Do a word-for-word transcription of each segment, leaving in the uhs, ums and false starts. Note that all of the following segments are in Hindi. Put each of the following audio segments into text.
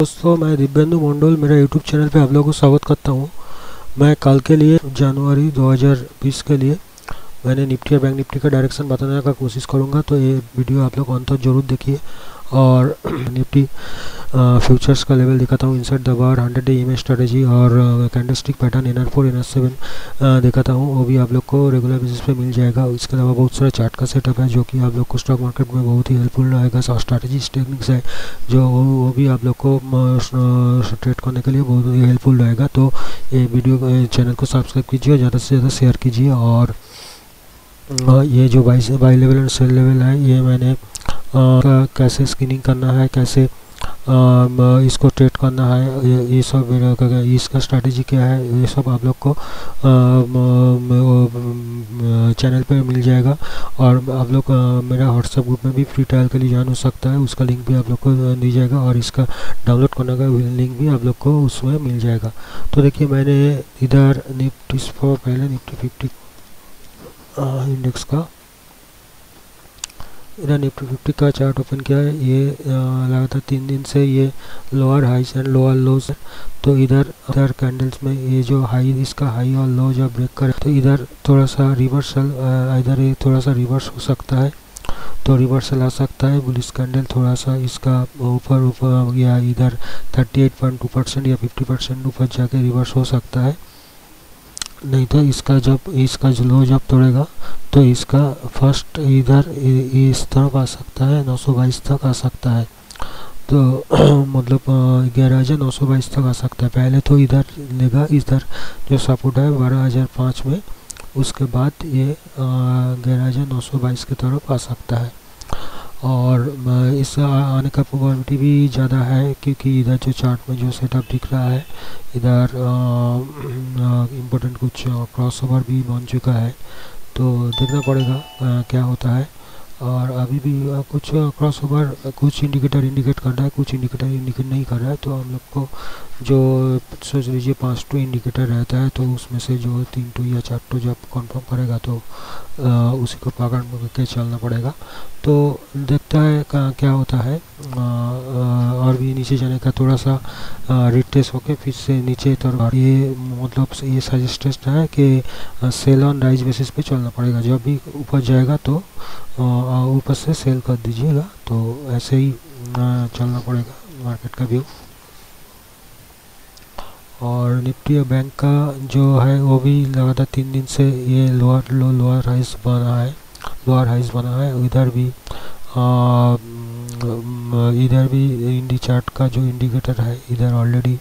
दोस्तों, मैं दिगंबर मोंडोल, मेरा यूट्यूब चैनल पे आप लोगों को स्वागत करता हूँ। मैं कल के लिए जनवरी दो हज़ार बीस के लिए मैंने निफ्टी और बैंक निफ्टी का डायरेक्शन बताने का कोशिश करूँगा, तो ये वीडियो आप लोग अंत तक जरूर देखिए। और निफ्टी फ्यूचर्स का लेवल दिखाता हूँ, inside the bar, hundred day EMA strategy और candlestick pattern, N R four N R seven दिखाता हूँ, वो भी आप लोग को रेगुलर बेसिस पे मिल जाएगा। इसके अलावा बहुत सारा चार्ट का सेटअप है जो कि आप लोग को स्टॉक मार्केट में बहुत ही हेल्पफुल रहेगा। स्ट्रैटेजी टेक्निक्स है जो वो भी आप लोग को ट्रेड करने के लिए बहुत ही हेल्पफुल रहेगा। तो ये वीडियो चैनल को सब्सक्राइब कीजिए, ज़्यादा से ज़्यादा शेयर कीजिए। और ये जो buy buy level and sell level है, ये मैंने आ, कैसे स्क्रीनिंग करना है, कैसे आ, इसको ट्रेड करना है, ये, ये सब इसका स्ट्रैटेजी क्या है, ये सब आप लोग को चैनल पे मिल जाएगा। और आप लोग मेरा व्हाट्सएप ग्रुप में भी फ्री ट्रायल के लिए ज्वाइन हो सकता है, उसका लिंक भी आप लोग को दी जाएगा और इसका डाउनलोड करने का लिंक भी आप लोग को उसमें मिल जाएगा। तो देखिए, मैंने इधर निफ्टी पर पहले निफ्टी फिफ्टी इंडेक्स का इधर निफ्टी फिफ्टी का चार्ट ओपन किया है। ये लगातार तीन दिन से ये लोअर हाईस एंड लोअर लोज है, तो इधर इधर कैंडल्स में ये जो हाई, इसका हाई और लो जब ब्रेक करे तो इधर थोड़ा सा रिवर्सल, इधर ये थोड़ा सा रिवर्स हो सकता है, तो रिवर्सल आ सकता है। बुलिश कैंडल थोड़ा सा इसका ऊपर ऊपर या इधर thirty eight point two percent या फिफ्टी परसेंट ऊपर जाके रिवर्स हो सकता है। नहीं तो इसका जब इसका जो लो जब तोड़ेगा तो इसका फर्स्ट इधर इस तरफ आ सकता है, नौ सौ बाईस तक आ सकता है, तो मतलब ग्यारह हज़ार नौ सौ बाईस तक आ सकता है। पहले तो इधर लेगा, इधर जो सपोर्ट है बारह हज़ार पाँच में, उसके बाद ये ग्यारह हज़ार नौ सौ बाईस की तरफ आ सकता है। और इस आने का प्रोबेबिलिटी भी ज़्यादा है, क्योंकि इधर जो चार्ट में जो सेटअप दिख रहा है, इधर इम्पोर्टेंट कुछ क्रॉसओवर भी बन चुका है, तो देखना पड़ेगा आ, क्या होता है। और अभी भी आ, कुछ क्रॉसओवर, कुछ इंडिकेटर इंडिकेट कर रहा है, कुछ इंडिकेटर इंडिकेट नहीं कर रहा है। तो हम लोग को जो सोच लीजिए पाँच टू इंडिकेटर रहता है, तो उसमें से जो तीन टू या चार टू जब कंफर्म करेगा तो आ, उसी को पकड़ के चलना पड़ेगा। तो देखता है क्या होता है। आ, आ, और भी नीचे जाने का थोड़ा सा रिट्रेस होके फिर से नीचे तरफ, ये मतलब ये सजेस्ट है कि सेल ऑन राइज बेसिस पे चलना पड़ेगा। जब भी ऊपर जाएगा तो ऊपर से सेल कर दीजिएगा, तो ऐसे ही चलना पड़ेगा मार्केट का व्यू। और निफ्टी और बैंक का जो है वो भी लगातार तीन दिन से ये लोअर लो लोअर हाइस बना है, लोअर हाइस बना है। इधर भी आ, इधर भी इंडी चार्ट का जो इंडिकेटर है, इधर ऑलरेडी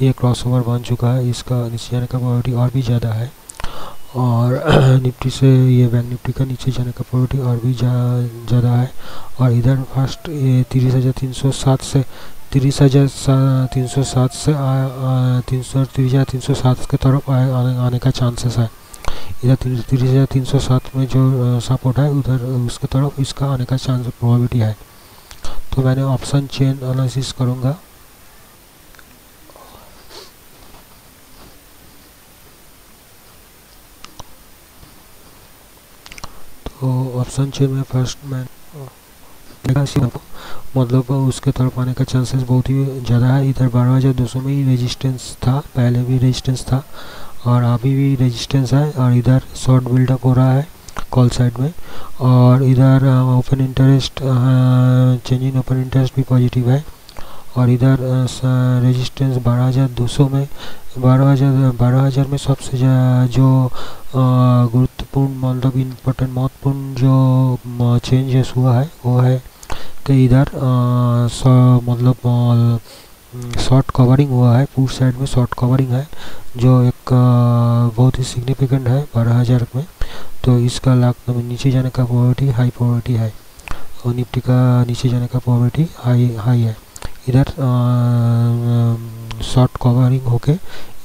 ये क्रॉसओवर बन चुका है, इसका नीचे जाने का प्रॉबबिलिटी और भी ज़्यादा है। और निफ्टी से ये बैंक निफ्टी का नीचे जाने का प्रॉबबिलिटी और भी ज़्यादा है। और इधर फर्स्ट ये तीस हज़ार तीन सौ सात से तीस हज़ार तीन सौ सात से तीन सौ तीस हज़ार तीन सौ सात के तरफ आने का चांसेस है। इधर तीस हज़ार तीन सौ सात में जो सपोर्ट है, उधर उसके तरफ इसका आने का चांस प्रोबेबिलिटी है। तो मैंने ऑप्शन चेन एनालिसिस करूँगा। तो ऑप्शन चेन में फर्स्ट मैं मतलब उसके तरफ आने का चांसेस बहुत ही ज़्यादा है। इधर बारह हज़ार दो सौ में ही रेजिस्टेंस था, पहले भी रेजिस्टेंस था और अभी भी रेजिस्टेंस है। और इधर शॉर्ट बिल्डअप हो रहा है कॉल साइड में। और इधर open interest, change in open interest भी पॉजिटिव है। और इधर रेजिस्टेंस बारह हज़ार दो सौ में, बारह हज़ार बारह हज़ार में सबसे जो गुरुत्वपूर्ण मतलब इम्पोर्टेंट महत्वपूर्ण जो चेंजेस हुआ है वो है कि इधर मतलब शॉर्ट कवरिंग हुआ है, पुश साइड में शॉर्ट कवरिंग है जो एक आ, बहुत ही सिग्निफिकेंट है बारह हज़ार में। तो इसका लाख नीचे जाने का प्रॉबबिलिटी हाई प्रॉबबिलिटी है, और निफ्टी का नीचे जाने का प्रॉबबिलिटी हाई हाई है। इधर शॉर्ट कवरिंग होके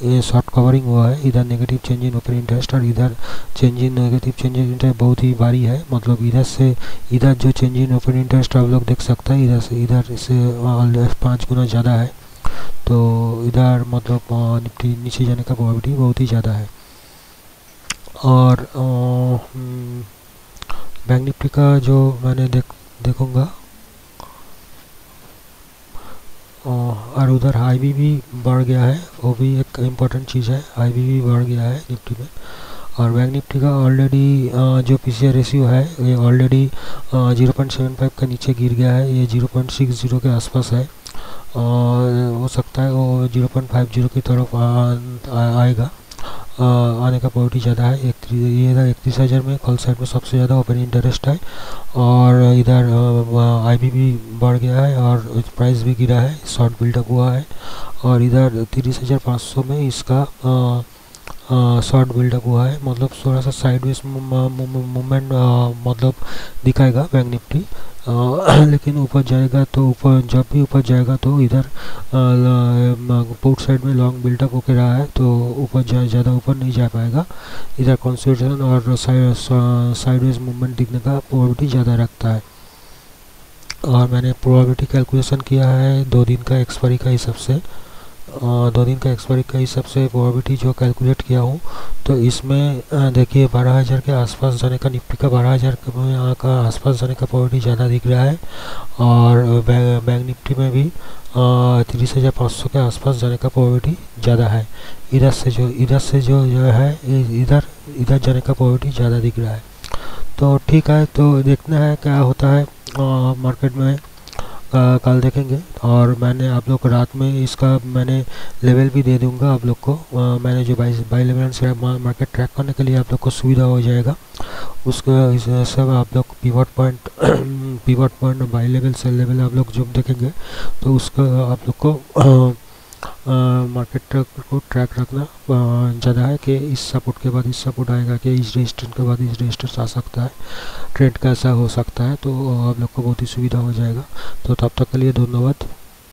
ये शॉर्ट कवरिंग हुआ है। इधर negative change in open interest और इधर change in negative change in interest बहुत ही भारी है। मतलब इधर से इधर जो चेंज इन ओपन इंटरेस्ट आप लोग देख सकते हैं, इधर से इधर से ऑलरेडी पाँच गुना ज़्यादा है। तो इधर मतलब निफ्टी नीचे जाने का प्रॉबबिलिटी बहुत ही ज़्यादा है। और बैंक निफ्टी का जो मैंने देख देखूँगा और उधर आई बी भी बढ़ गया है, वो भी एक इम्पॉर्टेंट चीज़ है। आई बी भी बढ़ गया है निफ्टी में, और बैंक निफ्टी का ऑलरेडी जो पीसीआर रेशियो है ये already zero point seven five के नीचे गिर गया है, ये जीरो पॉइंट सिक्स जीरो के आसपास है और हो सकता है वो जीरो पॉइंट फाइव जीरो की तरफ आएगा, आ, आने का पॉइंट ज़्यादा है। एक ये इकतीस हज़ार में कल साइड में सबसे ज़्यादा ओपन इंटरेस्ट है, और इधर आई बी भी बढ़ गया है और प्राइस भी गिरा है, शॉर्ट बिल्डअप हुआ है, और इधर तीस हज़ार पाँच सौ में इसका शॉर्ट बिल्डअप हुआ है, मतलब थोड़ा सा साइडवेज मूवमेंट मतलब दिखाएगा बैंक निफ्टी, लेकिन ऊपर जाएगा तो ऊपर जब भी ऊपर जाएगा तो इधर पोर्ट साइड में लॉन्ग बिल्डअप होके रहा है तो ऊपर ज़्यादा ऊपर नहीं जा पाएगा। इधर कंसोलिडेशन और साइडवेज मूवमेंट दिखने का प्रोबेबिलिटी ज़्यादा रखता है, और मैंने प्रोबेबिलिटी कैलकुलेशन किया है दो दिन का एक्सपायरी का हिसाब से, दो दिन का एक्सपायरी का हिसाब से प्रोबेबिलिटी जो कैलकुलेट किया हूँ तो इसमें देखिए बारह हज़ार के आसपास जाने का, निफ्टी का बारह हज़ार का आसपास जाने का प्रोबेबिलिटी ज़्यादा दिख रहा है, और बैंक निफ्टी में भी तीस हज़ार पाँच सौ के आसपास जाने का प्रोबेबिलिटी ज़्यादा है। इधर से जो इधर से जो जो है इधर इधर जाने का प्रोबेबिलिटी ज़्यादा दिख रहा है, तो ठीक है, तो देखना है क्या होता है मार्केट में, आ, कल देखेंगे। और मैंने आप लोग रात में इसका मैंने लेवल भी दे दूंगा आप लोग को, आ, मैंने जो बाई बाई लेवल से मार्केट ट्रैक करने के लिए आप लोग को सुविधा हो जाएगा, उसका सब आप लोग pivot point pivot point buy level से लेवल आप लोग जो देखेंगे तो उसका आप लोग को मार्केट को ट्रैक रखना ज़्यादा है कि इस सपोर्ट के बाद इस सपोर्ट आएगा कि इस रेजिस्टेंस के बाद इस रेजिस्टेंस आ सकता है, ट्रेंड कैसा हो सकता है, तो आप लोग को बहुत ही सुविधा हो जाएगा। तो तब तक के लिए धन्यवाद।